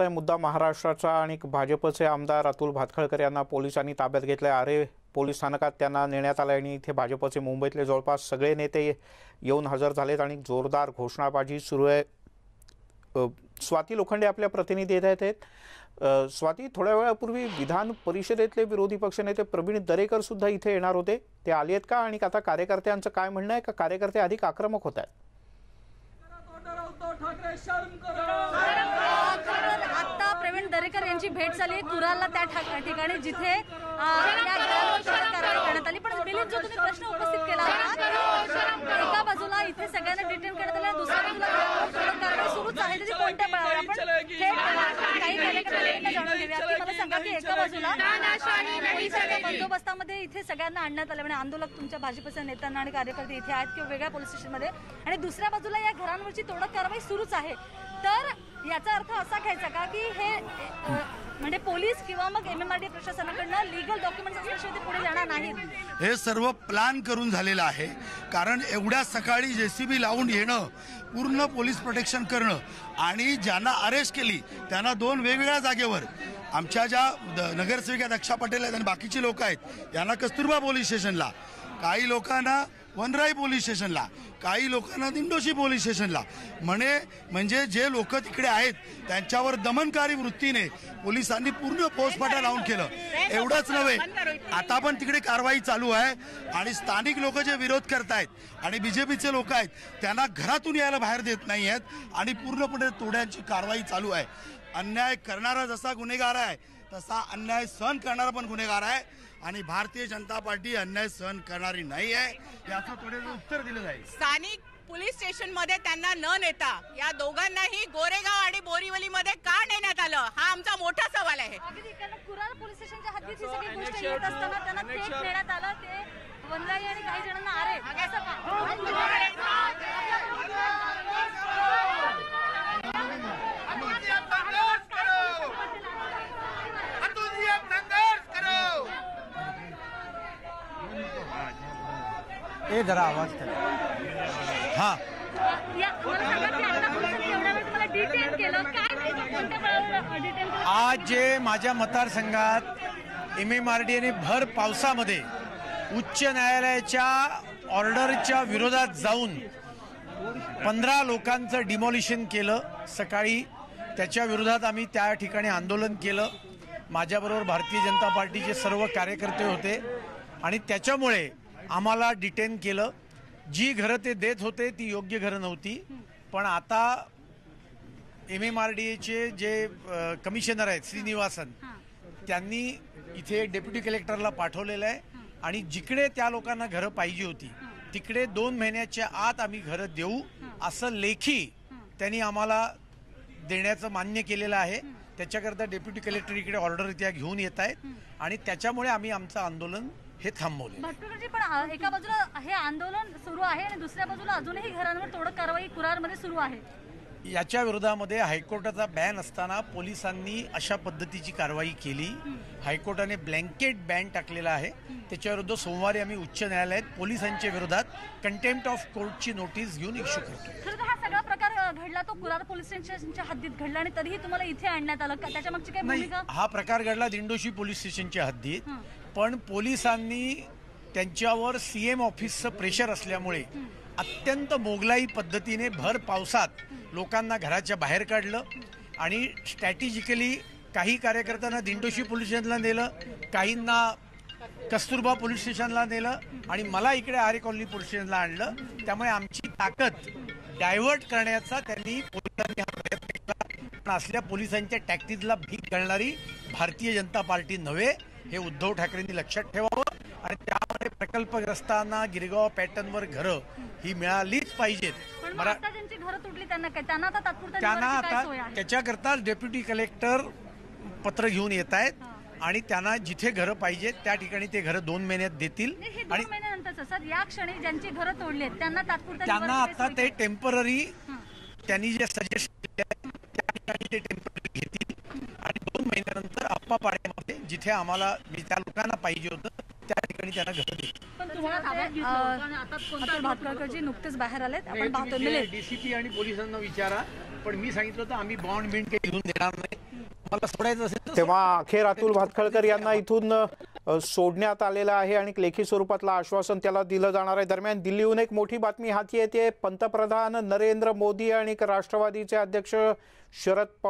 वाजता है मुद्दा महाराष्ट्राचा आणि भाजपचे आमदार अतुल भातखळकर यांना पोलिसांनी ताब्यात घेतले। आरे पोलीस स्थानकात त्यांना नेण्यात आले आणि इथे भाजपचे मुंबईतले जवळपास सगळे नेते येऊन हजर झालेत आणि जोरदार घोषणाबाजी सुरू आहे। स्वाती लोखंडे आपल्या प्रतिनिधी येत आहेत। स्वाती, थोड्या वेळापूर्वी विधान परिषदेतले विरोधी पक्षनेते प्रवीण दरेकर सुद्धा इथे येणार होते, ते आले आहेत का? आणि आता कार्यकर्त्यांचं काय म्हणणं आहे, का कार्यकर्ते अधिक आक्रमक होत आहेत? आता प्रवीण दरेकर यांची भेट झाली तुराला त्या ठिकाणी जिथे करण्यात आली। पण मिलिंद, जो तुम्ही प्रश्न उपस्थित केला होता, एका बाजूला इथे सगळ्यांना डिटेन करण्यात आलं, दुसऱ्या बाजूला कारवाई सुरूच आहे त्याची कोणत्या बळावर आपण काही कार्यकर्त्यांना जाणून घेऊया की मला सांगा की एका बाजूला बंदोबस्तामध्ये इथे सगळ्यांना आणण्यात आलं, म्हणजे आंदोलक तुमच्या भाजपच्या नेत्यांना आणि कार्यकर्ते इथे आहेत किंवा वेगळ्या पोलीस स्टेशनमध्ये, आणि दुसऱ्या बाजूला या घरांवरची तोडक कारवाई सुरूच आहे। तर याचा अर्थ असा घ्यायचा का की हे म्हणजे पोलीस किंवा मग MMRDA प्रशासनाकडून लीगल डॉक्युमेंट्स असल्याशिवाय ते पुढे जाणार नाहीत? हे सर्व प्लॅन करून झालेलं आहे, कारण एवढ्या सकाळी JCB लावून येणं, पूर्ण पोलीस प्रोटेक्शन करणं आणि ज्यांना अरेस्ट केली त्यांना दोन वेगवेगळ्या जागेवर, आमच्या ज्या नगरसेविका अक्षता पटेल आहेत आणि बाकीची लोक आहेत यांना कस्तुरबा पोलीस स्टेशनला, काही लोकांना वनराई पोलीस स्टेशनला, काही लोकांना दिंडोशी पोलीस स्टेशनला, म्हणजे जे लोक तिकडे आहेत त्यांच्यावर दमनकारी वृत्तीने पोलिसांनी पूर्ण पोस्टफाटा लावून केलं। एवढंच नव्हे, आता पण तिकडे कारवाई चालू आहे आणि स्थानिक लोक जे विरोध करतायत आणि BJPचे लोक आहेत त्यांना घरातून यायला बाहेर देत नाही आहेत आणि पूर्णपणे तोड्यांची कारवाई चालू आहे। अन्याय करणारा जसा गुन्हेगार आहे तसा अन्याय सहन करणारा पण गुन्हेगार आहे आणि भारतीय जनता पार्टी अन्याय सहन करणारी नाही आहे याचं थोडं उत्तर दिलं जाईल। स्थानिक पोलीस स्टेशन मध्ये त्यांना न नेता या दोघांनाही गोरेगाव आणि बोरीवली मध्ये का नेण्यात आलं, हा आमचा मोठा सवाल आहे। कुरार पोलीस स्टेशनच्या हद्दीत ही सगळी गोष्ट येत असताना त्यांना थेट नेण्यात आलं, ते वनराई आणि काही जणांना ये जरा आवाज कर। हाँ, आज जे माझ्या मतदारसंघात MMRDAने भर पावसामध्ये उच्च न्यायालयाच्या ऑर्डरच्या विरोधात जाऊन 15 लोकांचं डिमॉलिशन केलं सकाळी, त्याच्या विरोधात आम्ही त्या ठिकाणी आंदोलन केलं। माझ्याबरोबर भारतीय जनता पार्टीचे सर्व कार्यकर्ते होते आणि त्याच्यामुळे आम्हाला डिटेन केलं। जी घरं ते देत होते ती योग्य घरं नव्हती, पण आता MMRDAचे जे कमिशनर आहेत श्रीनिवासन, त्यांनी इथे डेप्युटी कलेक्टरला पाठवलेलं आहे आणि जिकडे त्या लोकांना घरं पाहिजे होती तिकडे 2 महिन्याच्या आत आम्ही घरं देऊ असं लेखी त्यांनी आम्हाला देण्याचं मान्य केलेलं आहे। त्याच्याकरता डेप्युटी कलेक्टर इकडे ऑर्डर त्या घेऊन येत आहेत आणि त्याच्यामुळे आम्ही आमचं आंदोलन हे थांबवले। भटकरजी, पण एका बाजूला हे आंदोलन सुरू आहे आणि दुसऱ्या बाजूला अजूनही घरांवर तोडक कारवाई कुरारमध्ये सुरू आहे, याच्या विरोधामध्ये हायकोर्टाचा बॅन असताना पोलिसांनी अशा पद्धतीची कारवाई केली। हायकोर्टाने ब्लँकेट बॅन टाकलेला आहे, त्याच्याविरुद्ध सोमवारी आम्ही उच्च न्यायालयात पोलिसांच्या विरोधात कंटेम्प्ट ऑफ कोर्टची नोटीस घेऊन इश्यू करतो। हा सगळा प्रकार घडला तो कुरार पोलीस स्टेशनच्या हद्दीत घडला आणि तरीही तुम्हाला इथे आणण्यात आलं, त्याच्या मागची काय भूमिका? हा प्रकार घडला दिंडोशी पोलीस स्टेशनच्या हद्दीत, पण पोलिसांनी त्यांच्यावर CM ऑफिसचं प्रेशर असल्यामुळे अत्यंत मोगलाई पद्धतीने भर पावसात लोकांना घराच्या बाहेर काढलं आणि स्ट्रॅटेजिकली काही कार्यकर्त्यांना दिंडोशी पोलीस स्टेशनला नेलं, काहींना कस्तुरबा पोलीस स्टेशनला नेलं आणि मला इकडे आरे कॉलनी पोलीस स्टेशनला आणलं। त्यामुळे आमची ताकद डायव्हर्ट करण्याचा त्यांनी पोलिसांनी हा प्रयत्न केला, पण असल्या पोलिसांच्या टॅक्टिक्सला भीक घालणारी भारतीय जनता पार्टी नव्हे हे उद्धव ठाकरेंनी लक्षात ठेवावं आणि त्यामध्ये प्रकल्पग्रस्तांना गिरगाव पॅटर्नवर घरं ही मिळालीच पाहिजेत। त्यांना आता त्याच्याकरता डेप्युटी कलेक्टर पत्र घेऊन येत आहेत आणि त्यांना जिथे घरं पाहिजेत त्या ठिकाणी ते घरं 2 महिन्यात देतील आणि त्यांना आता ते टेम्पररी त्यांनी जे सजेस्ट केलं त्या ठिकाणी ते टेम्पररी घेतील आणि 2 महिन्यानंतर आप्पा पाड्यामध्ये जिथे आम्हाला त्या लोकांना पाहिजे होतं त्या ठिकाणी त्यांना घर देतील। अतुल भातखळकरजी नुकतेच बाहेर आलेत, आपण पाहतो DCP आणि पोलिसांना विचारा, पण मी सांगितलं होतं आम्ही बॉन्ड बिंड काही घेऊन देणार नाही। मला सोडायचं असेल तेव्हा अखेर अतुल भातखळकर यांना इथून सोडण्यात आलेला आहे आणि लेखी स्वरूपातला आश्वासन त्याला दिलं जाणार आहे। दरम्यान दिल्लीहून एक मोठी बातमी हाती येते, पंतप्रधान नरेंद्र मोदी आणि राष्ट्रवादीचे अध्यक्ष शरद